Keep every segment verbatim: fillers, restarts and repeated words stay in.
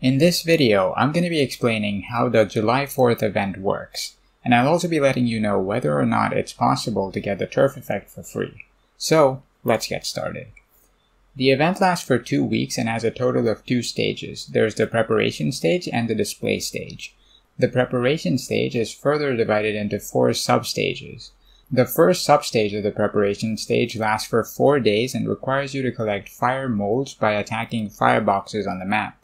In this video, I'm going to be explaining how the July fourth event works, and I'll also be letting you know whether or not it's possible to get the turf effect for free. So, let's get started. The event lasts for two weeks and has a total of two stages. There's the preparation stage and the display stage. The preparation stage is further divided into four sub-stages. The first sub-stage of the preparation stage lasts for four days and requires you to collect fire molds by attacking fire boxes on the map.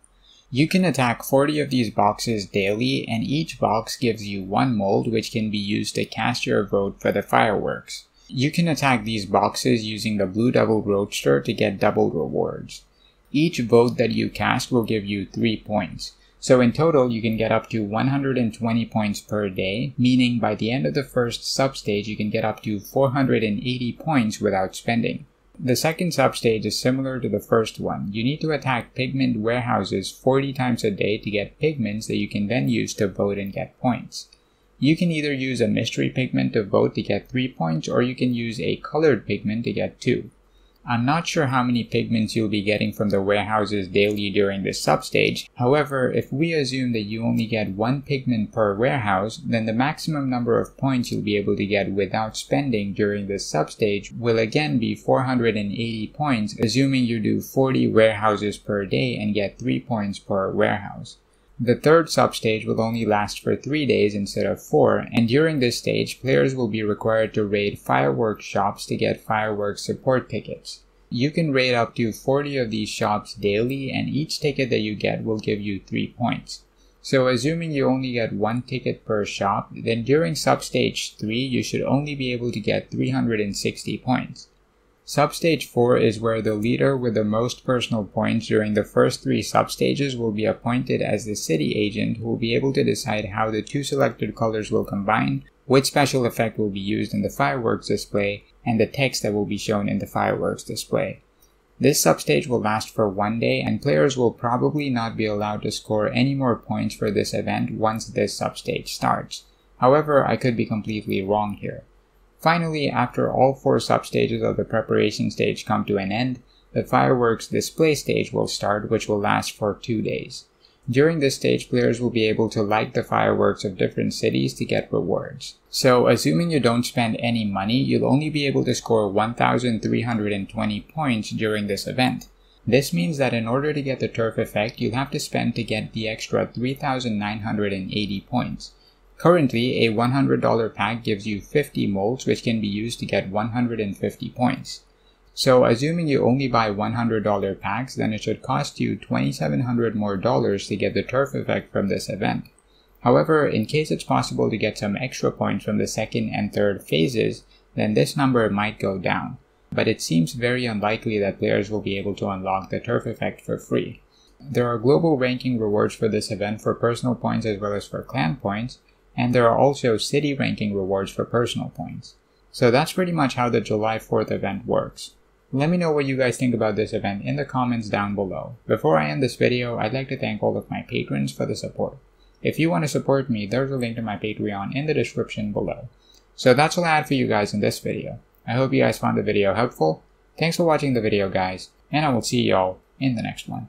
You can attack forty of these boxes daily, and each box gives you one mold which can be used to cast your vote for the fireworks. You can attack these boxes using the Blue Double Roadster to get double rewards. Each vote that you cast will give you three points. So in total, you can get up to one hundred twenty points per day, meaning by the end of the first sub-stage you can get up to four hundred eighty points without spending. The second substage is similar to the first one. You need to attack pigment warehouses forty times a day to get pigments that you can then use to vote and get points. You can either use a mystery pigment to vote to get three points, or you can use a colored pigment to get two. I'm not sure how many pigments you'll be getting from the warehouses daily during this substage. However, if we assume that you only get one pigment per warehouse, then the maximum number of points you'll be able to get without spending during this substage will again be four hundred eighty points, assuming you do forty warehouses per day and get three points per warehouse. The third substage will only last for three days instead of four, and during this stage, players will be required to raid fireworks shops to get fireworks support tickets. You can raid up to forty of these shops daily, and each ticket that you get will give you three points. So assuming you only get one ticket per shop, then during substage three, you should only be able to get three hundred sixty points. Substage four is where the leader with the most personal points during the first three substages will be appointed as the city agent, who will be able to decide how the two selected colors will combine, which special effect will be used in the fireworks display, and the text that will be shown in the fireworks display. This substage will last for one day, and players will probably not be allowed to score any more points for this event once this substage starts. However, I could be completely wrong here. Finally, after all four substages of the preparation stage come to an end, the fireworks display stage will start, which will last for two days. During this stage, players will be able to light the fireworks of different cities to get rewards. So, assuming you don't spend any money, you'll only be able to score one thousand three hundred twenty points during this event. This means that in order to get the turf effect, you'll have to spend to get the extra three thousand nine hundred eighty points. Currently, a one hundred dollar pack gives you fifty molds, which can be used to get one hundred fifty points. So, assuming you only buy one hundred dollar packs, then it should cost you twenty-seven hundred more dollars to get the turf effect from this event. However, in case it's possible to get some extra points from the second and third phases, then this number might go down. But it seems very unlikely that players will be able to unlock the turf effect for free. There are global ranking rewards for this event for personal points as well as for clan points, and there are also city ranking rewards for personal points. So that's pretty much how the July fourth event works. Let me know what you guys think about this event in the comments down below. Before I end this video, I'd like to thank all of my patrons for the support. If you want to support me, there's a link to my Patreon in the description below. So that's all I had for you guys in this video. I hope you guys found the video helpful. Thanks for watching the video, guys, and I will see y'all in the next one.